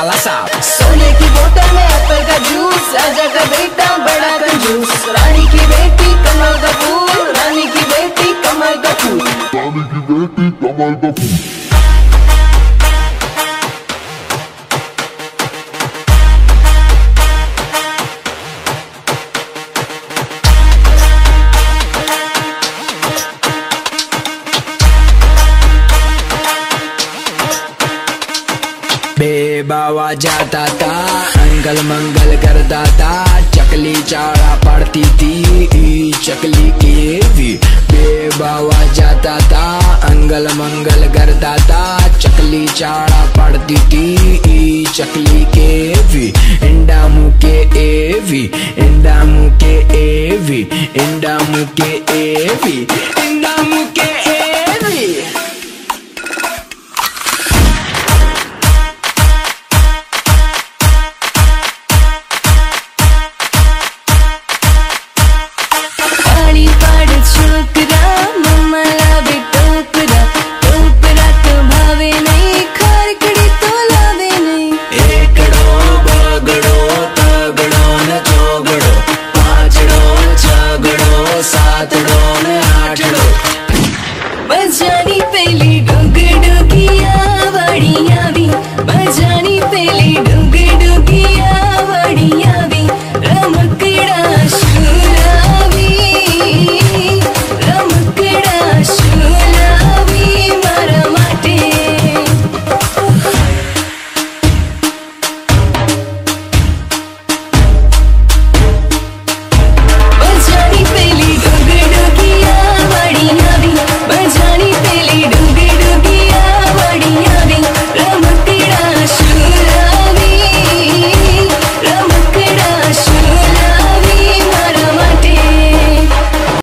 निकाला साफ। सोने की बोतल में एप्पल का जूस, राजा का बेटा बड़ा कंजूस, रानी की बेटी कमल का फूल, रानी की बेटी कमल का फूल, रानी की बेटी कमल का फूल। बाबा जाता था, अंगल मंगल करता था, चकली चारा पड़ती थी, चकली की भी। बाबा जाता था, अंगल मंगल करता था, चकली चारा पड़ती थी, चकली के भी। इंडा मुँह के एवी, इंडा मुँह के एवी, इंडा मुँह के एवी, इंडा मुँह के एवी। Johnny Bailey.